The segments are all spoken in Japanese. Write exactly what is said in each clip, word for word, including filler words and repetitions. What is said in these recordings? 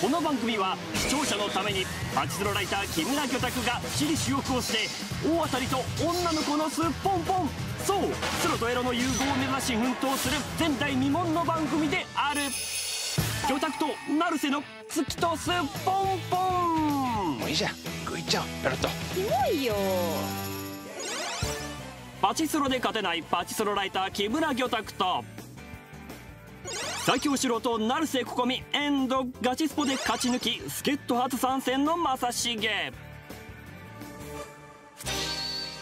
この番組は視聴者のためにパチスロライター木村魚拓が私利私欲をして大当たりと女の子のすっぽんぽん、そうスロとエロの融合を目指し奮闘する前代未聞の番組である。魚拓と成瀬の月とすっぽんぽん。もういいじゃん、グイっちゃおう、ペロッと。いいよ。パチスロで勝てないパチスロライター木村魚拓と最強素人成瀬ここみエンドガチスポで勝ち抜き助っ人初参戦の正成。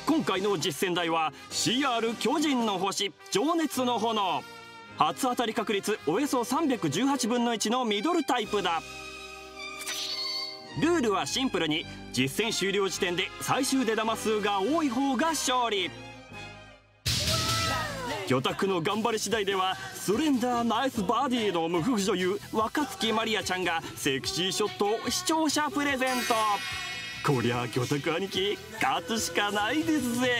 今回の実践題は シーアール 巨人の星情熱の炎、初当たり確率およそさんびゃくじゅうはちぶんのいちのミドルタイプだ。ルールはシンプルに実践終了時点で最終出玉数が多い方が勝利。魚拓の頑張り次第ではスレンダーナイスバディの無夫婦女優若槻まりあちゃんがセクシーショットを視聴者プレゼント。こりゃ魚拓兄貴勝つしかないですぜ。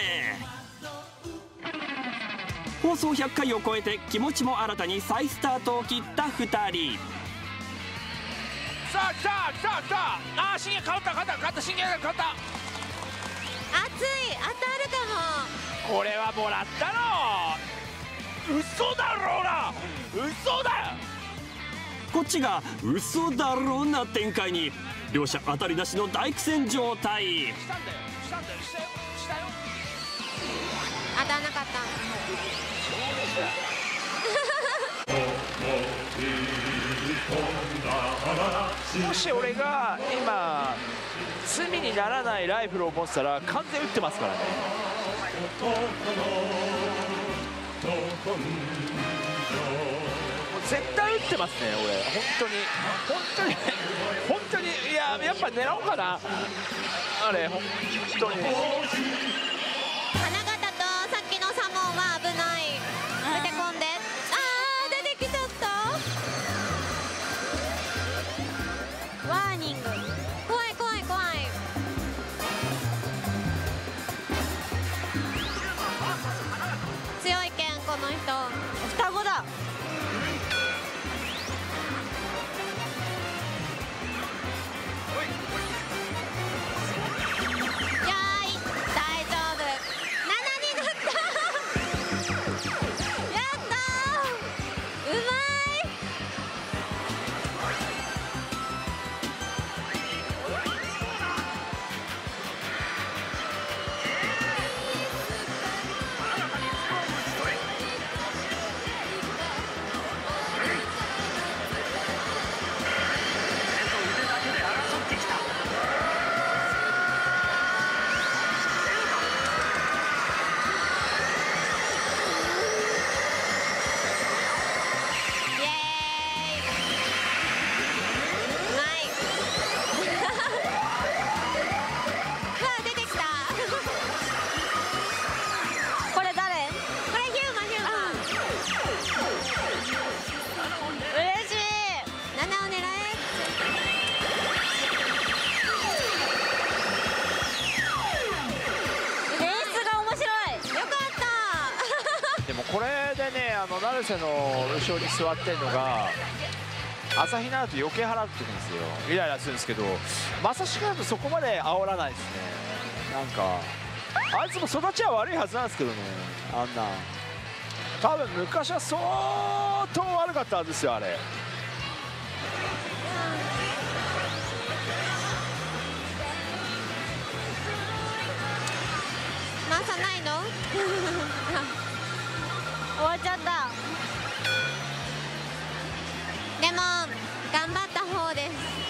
放送ひゃっかいを超えて気持ちも新たに再スタートを切ったふたり。さあ来た来た来た、ああ信玄勝った勝った勝った信玄勝った、熱い当たるかも。これはもらったろ、嘘だろうな、嘘だ。こっちが嘘だろうな展開に両者当たりなしの大苦戦状態。当たらなかった。もし俺が今罪にならないライフルを持ってたら完全打ってますからね。もう絶対打ってますね、俺。本当に本当に本当に、いややっぱ狙おうかな、あれ本当に。花形とさっきのサモンは危ない、出てこんで、ああ出てきちゃった、ワーニング、怖い怖い怖い。強いけんこの人、双子だ。いやーい、大丈夫、ななになったやったー、うま成瀬の後ろに座ってるのが朝比奈だと余計払ってるんですよ。イライラするんですけど、正成だとそこまで煽らないですね。なんかあいつも育ちは悪いはずなんですけどね、あんな多分昔は相当悪かったはずですよ、あれ。回さないの終わっちゃった。でも頑張った方です。